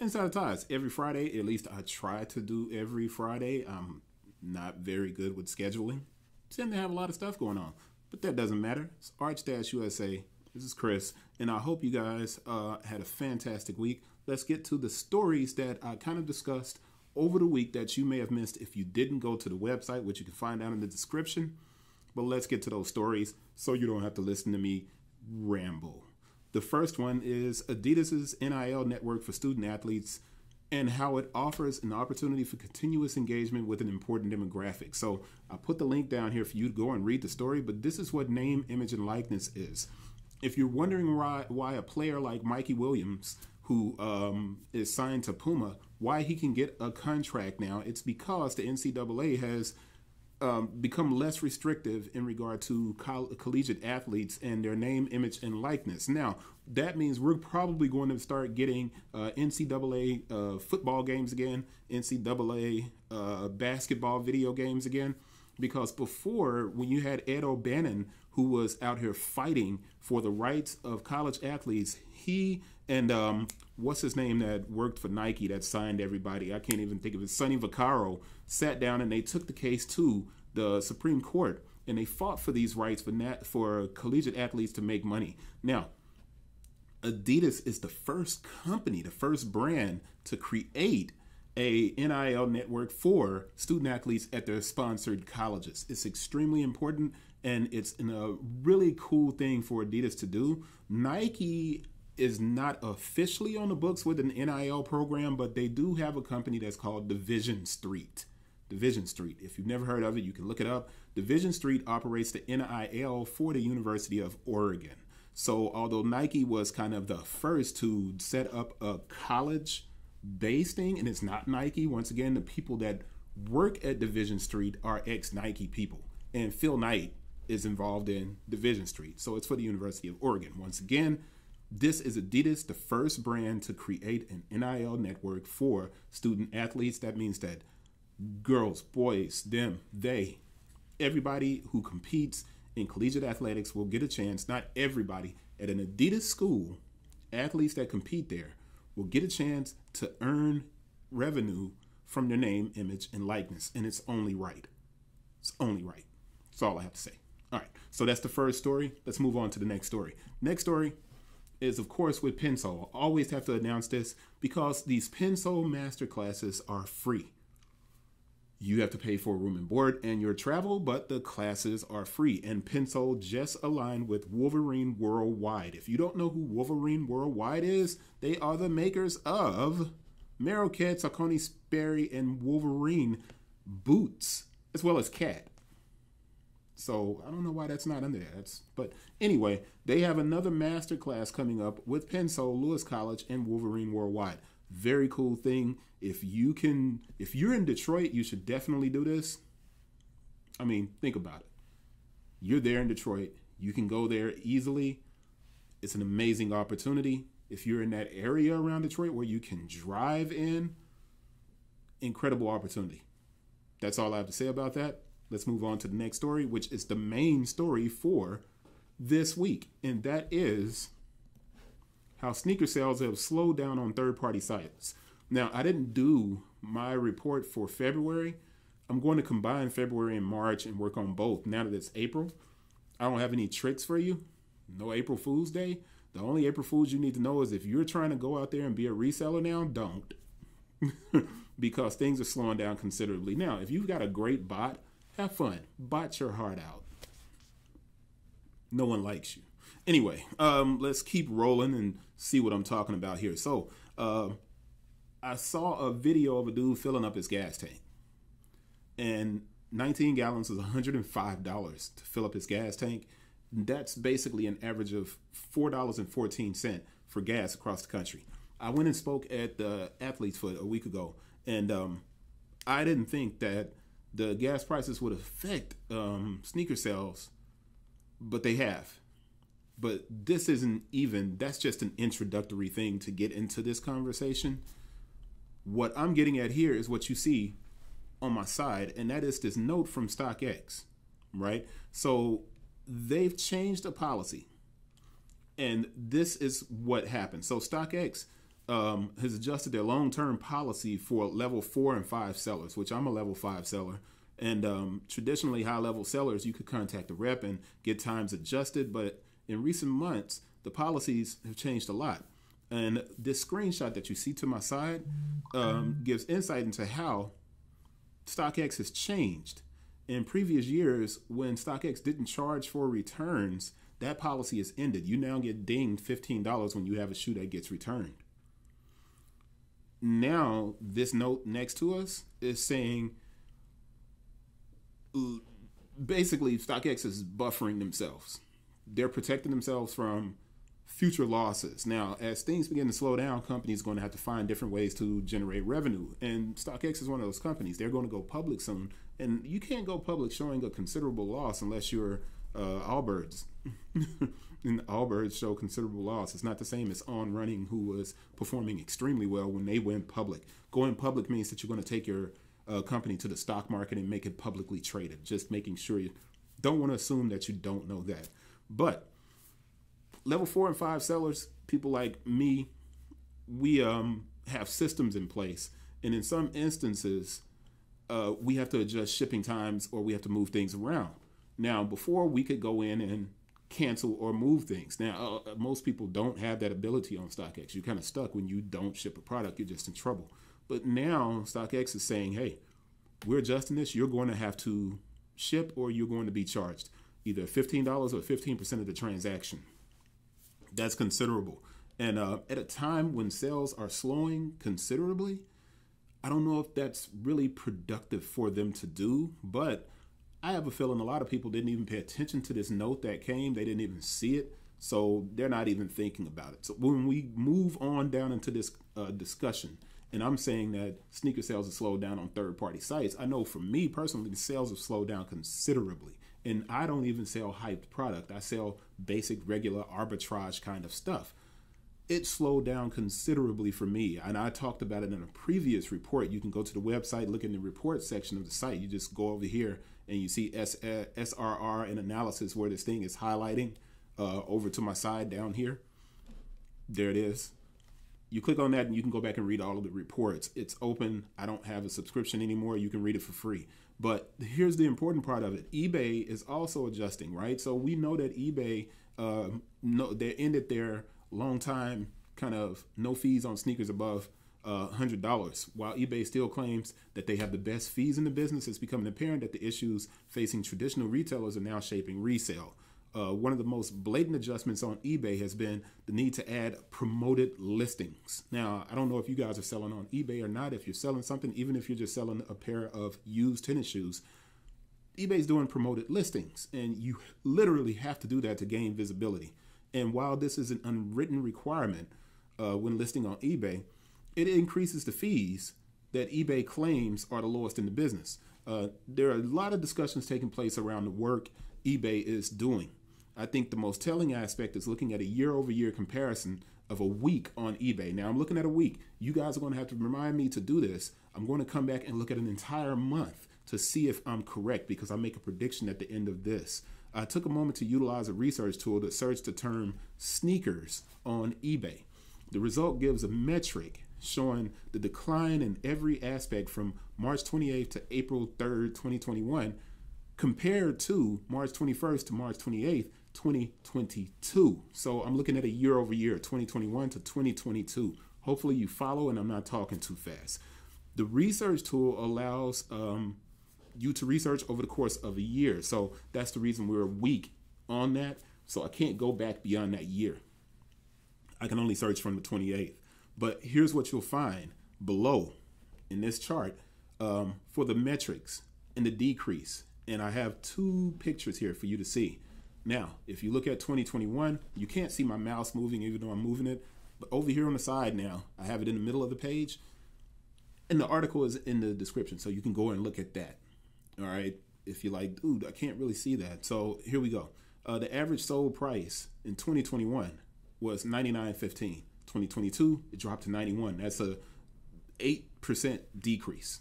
Inside the Ties every Friday. At least I try to do every Friday. I'm not very good with scheduling. Tend to have a lot of stuff going on, but that doesn't matter. It's ArchDash USA. This is Chris, and I hope you guys had a fantastic week. Let's get to the stories that I kind of discussed over the week that you may have missed if you didn't go to the website, which you can find out in the description. But let's get to those stories so you don't have to listen to me ramble. The first one is Adidas's NIL network for student athletes and how it offers an opportunity for continuous engagement with an important demographic. So I put the link down here for you to go and read the story, but this is what name, image, and likeness is. If you're wondering why a player like Mikey Williams, who is signed to Puma, why he can get a contract now, it's because the NCAA has become less restrictive in regard to collegiate athletes and their name, image, and likeness. Now, that means we're probably going to start getting NCAA football games again, NCAA basketball video games again, because before, when you had Ed O'Bannon, who was out here fighting for the rights of college athletes, he and what's his name that worked for Nike that signed everybody, I can't even think of it, Sonny Vaccaro, sat down and they took the case to the Supreme Court and they fought for these rights for collegiate athletes to make money. Now, Adidas is the first company, the first brand to create a NIL network for student athletes at their sponsored colleges. It's extremely important and it's a really cool thing for Adidas to do. Nike is not officially on the books with an NIL program, but they do have a company that's called Division Street. Division Street, if you've never heard of it, you can look it up. Division Street operates the NIL for the University of Oregon. So although Nike was kind of the first to set up a college-based thing, and it's not Nike, once again, the people that work at Division Street are ex-Nike people. And Phil Knight is involved in Division Street. So it's for the University of Oregon. Once again, this is Adidas, the first brand to create an NIL network for student athletes. That means that girls, boys, them, they, everybody who competes in collegiate athletics will get a chance. Not everybody. At an Adidas school, athletes that compete there will get a chance to earn revenue from their name, image, and likeness. And it's only right. It's only right. That's all I have to say. All right. So that's the first story. Let's move on to the next story. Next story is, of course, with Pensole. I always have to announce this because these Pensole master classes are free. You have to pay for room and board and your travel, but the classes are free. And Pensole just aligned with Wolverine Worldwide. If you don't know who Wolverine Worldwide is, they are the makers of Merrell, Saucony, Sperry, and Wolverine boots, as well as cat. So I don't know why that's not under there. But anyway, they have another master class coming up with Pensole, Lewis College, and Wolverine Worldwide. Very cool thing. If you're in Detroit, you should definitely do this. I mean, think about it. You're there in Detroit. You can go there easily. It's an amazing opportunity. If you're in that area around Detroit where you can drive in, incredible opportunity. That's all I have to say about that. Let's move on to the next story, which is the main story for this week. And that is how sneaker sales have slowed down on third-party sites. Now, I didn't do my report for February. I'm going to combine February and March and work on both. Now that it's April, I don't have any tricks for you. No April Fool's Day. The only April Fools you need to know is if you're trying to go out there and be a reseller now, don't. Because things are slowing down considerably. Now, if you've got a great bot, have fun. Bot your heart out. No one likes you. Anyway, let's keep rolling and see what I'm talking about here. So, I saw a video of a dude filling up his gas tank. And 19 gallons is $105 to fill up his gas tank. That's basically an average of $4.14 for gas across the country. I went and spoke at the Athlete's Foot a week ago, and I didn't think that the gas prices would affect sneaker sales, but they have. But this isn't even, that's just an introductory thing to get into this conversation. What I'm getting at here is what you see on my side, and that is this note from StockX, right? So they've changed the policy, and this is what happened. So StockX has adjusted their long-term policy for level 4 and 5 sellers, which I'm a level 5 seller. And traditionally, high-level sellers, you could contact a rep and get times adjusted. But in recent months, the policies have changed a lot. And this screenshot that you see to my side gives insight into how StockX has changed. In previous years, when StockX didn't charge for returns, that policy is ended. You now get dinged $15 when you have a shoe that gets returned. Now, this note next to us is saying, basically, StockX is buffering themselves. They're protecting themselves from future losses. Now, as things begin to slow down, companies are going to have to find different ways to generate revenue. And StockX is one of those companies. They're going to go public soon. And you can't go public showing a considerable loss unless you're Allbirds. And Allbirds show considerable loss. It's not the same as On Running, who was performing extremely well when they went public. Going public means that you're going to take your company to the stock market and make it publicly traded. Just making sure you don't want to assume that you don't know that. But level 4 and 5 sellers, people like me, we have systems in place. And in some instances, we have to adjust shipping times or we have to move things around. Now, before we could go in and cancel or move things. Now, most people don't have that ability on StockX. You're kind of stuck when you don't ship a product. You're just in trouble. But now StockX is saying, hey, we're adjusting this. You're going to have to ship or you're going to be charged either $15 or 15% of the transaction. That's considerable. And at a time when sales are slowing considerably, I don't know if that's really productive for them to do, but I have a feeling a lot of people didn't even pay attention to this note that came. They didn't even see it. So they're not even thinking about it. So when we move on down into this discussion, and I'm saying that sneaker sales have slowed down on third-party sites, I know for me personally, the sales have slowed down considerably. And I don't even sell hyped product. I sell basic, regular arbitrage kind of stuff. It slowed down considerably for me. And I talked about it in a previous report. You can go to the website, look in the report section of the site. You just go over here and you see SRR and analysis where this thing is highlighting over to my side down here. There it is. You click on that and you can go back and read all of the reports. It's open. I don't have a subscription anymore. You can read it for free. But here's the important part of it. eBay is also adjusting, right? So we know that eBay, they ended their long time kind of no fees on sneakers above $100. While eBay still claims that they have the best fees in the business, it's becoming apparent that the issues facing traditional retailers are now shaping resale. One of the most blatant adjustments on eBay has been the need to add promoted listings. Now, I don't know if you guys are selling on eBay or not. If you're selling something, even if you're just selling a pair of used tennis shoes, eBay's doing promoted listings, and you literally have to do that to gain visibility. And while this is an unwritten requirement when listing on eBay, it increases the fees that eBay claims are the lowest in the business. There are a lot of discussions taking place around the work eBay is doing. I think the most telling aspect is looking at a year-over-year comparison of a week on eBay. Now, I'm looking at a week. You guys are going to have to remind me to do this. I'm going to come back and look at an entire month to see if I'm correct because I make a prediction at the end of this. I took a moment to utilize a research tool to search the term sneakers on eBay. The result gives a metric showing the decline in every aspect from March 28th to April 3rd, 2021, compared to March 21st to March 28th, 2022. So I'm looking at a year over year, 2021 to 2022. Hopefully you follow and I'm not talking too fast. The research tool allows you to research over the course of a year. So that's the reason we're weak on that. So I can't go back beyond that year. I can only search from the 28th. But here's what you'll find below in this chart for the metrics and the decrease. And I have two pictures here for you to see. Now, if you look at 2021, you can't see my mouse moving even though I'm moving it. But over here on the side now, I have it in the middle of the page. And the article is in the description, so you can go and look at that. All right, if you're like, dude, I can't really see that. So here we go. The average sold price in 2021 was $99.15. 2022, it dropped to $91. That's a 8% decrease.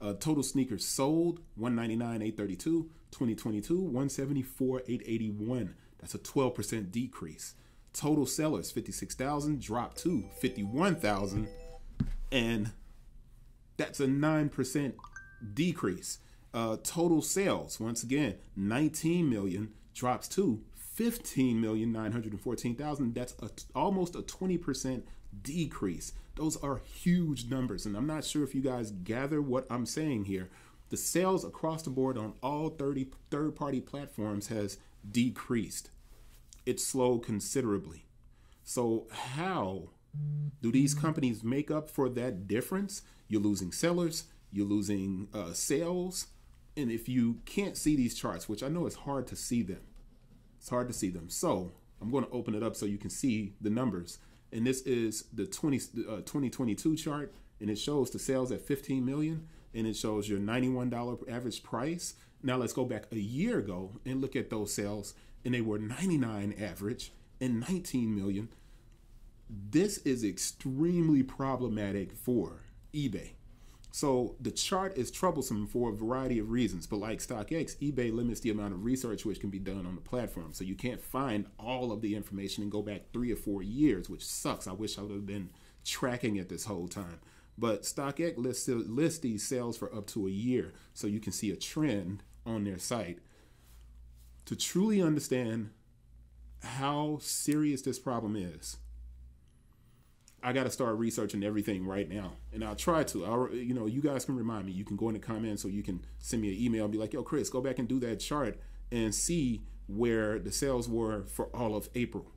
Total sneakers sold, 199,832. 2022, 174,881. That's a 12% decrease. Total sellers, 56,000, dropped to 51,000. And that's a 9% decrease. Total sales, once again, 19 million drops to 15,914,000. That's almost a 20% decrease. Those are huge numbers. And I'm not sure if you guys gather what I'm saying here. The sales across the board on all 30 third-party platforms has decreased. It slowed considerably. So how do these companies make up for that difference? You're losing sellers, you're losing sales. And if you can't see these charts, which I know it's hard to see them, it's hard to see them. So I'm going to open it up so you can see the numbers. And this is the 2022 chart. And it shows the sales at 15 million. And it shows your $91 average price. Now let's go back a year ago and look at those sales. And they were 99 average and 19 million. This is extremely problematic for eBay. So the chart is troublesome for a variety of reasons, but like StockX, eBay limits the amount of research which can be done on the platform. So you can't find all of the information and go back 3 or 4 years, which sucks. I wish I would have been tracking it this whole time. But StockX lists these sales for up to a year, so you can see a trend on their site. To truly understand how serious this problem is, I got to start researching everything right now. And I'll try to. You know, you guys can remind me. You can go in the comments or you can send me an email and be like, yo, Chris, go back and do that chart and see where the sales were for all of April.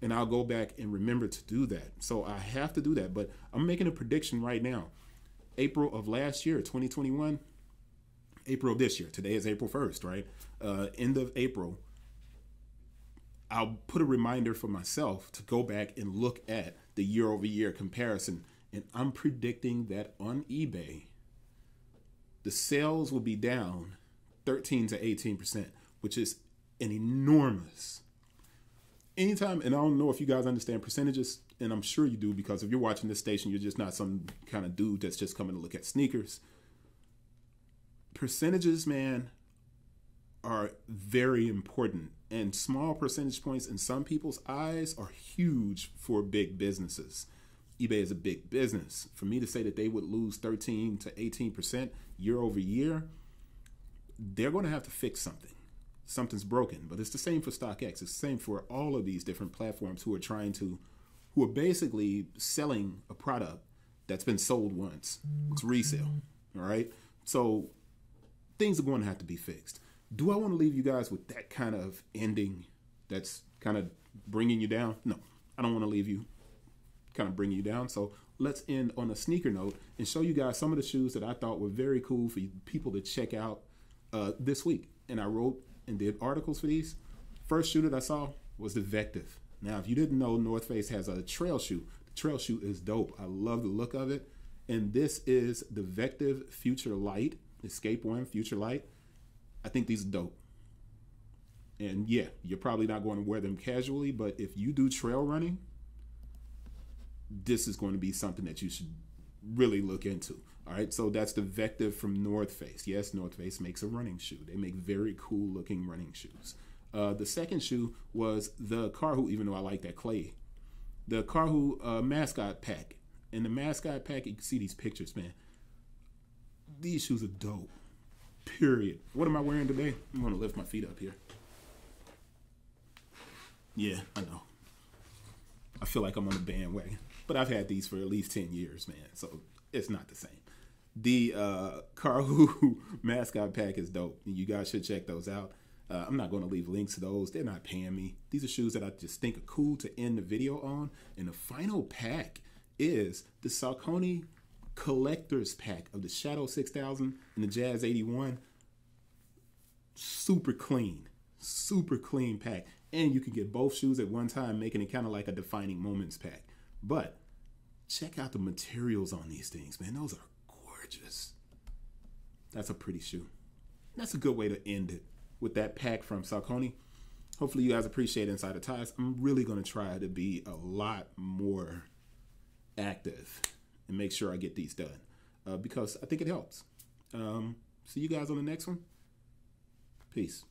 And I'll go back and remember to do that. So I have to do that. But I'm making a prediction right now. April of last year, 2021, April of this year. Today is April 1st, right? End of April. I'll put a reminder for myself to go back and look at the year-over-year comparison. And I'm predicting that on eBay, the sales will be down 13 to 18%, which is an enormous. Anytime, and I don't know if you guys understand percentages, and I'm sure you do, because if you're watching this station, you're just not some kind of dude that's just coming to look at sneakers. Percentages, man, are very important. And small percentage points in some people's eyes are huge for big businesses. eBay is a big business. For me to say that they would lose 13 to 18% year over year, they're going to have to fix something. Something's broken. But it's the same for StockX. It's the same for all of these different platforms who are basically selling a product that's been sold once. It's resale. All right. So things are going to have to be fixed. Do I want to leave you guys with that kind of ending that's kind of bringing you down? No, I don't want to leave you kind of bringing you down. So let's end on a sneaker note and show you guys some of the shoes that I thought were very cool for people to check out this week. And I wrote and did articles for these. First shoe that I saw was the Vectiv. Now, if you didn't know, North Face has a trail shoe. The trail shoe is dope. I love the look of it. And this is the Vectiv FutureLight, Escape one, FutureLight. I think these are dope. And yeah, you're probably not going to wear them casually, but if you do trail running, this is going to be something that you should really look into. All right, so that's the Vectiv from North Face. Yes, North Face makes a running shoe. They make very cool looking running shoes. The second shoe was the Karhu, even though I like that clay. The Karhu mascot pack. In the mascot pack, you can see these pictures, man. These shoes are dope. Period. What am I wearing today? I'm going to lift my feet up here. Yeah, I know. I feel like I'm on a bandwagon. But I've had these for at least 10 years, man. So it's not the same. The Karhu mascot pack is dope. You guys should check those out. I'm not going to leave links to those. They're not paying me. These are shoes that I just think are cool to end the video on. And the final pack is the Saucony collector's pack of the Shadow 6000 and the Jazz 81. Super clean pack. And you can get both shoes at one time, making it kind of like a defining moments pack. But check out the materials on these things, man. Those are gorgeous. That's a pretty shoe. That's a good way to end it with that pack from Saucony. Hopefully you guys appreciate Inside the Ties. I'm really going to try to be a lot more active and make sure I get these done because I think it helps. See you guys on the next one. Peace.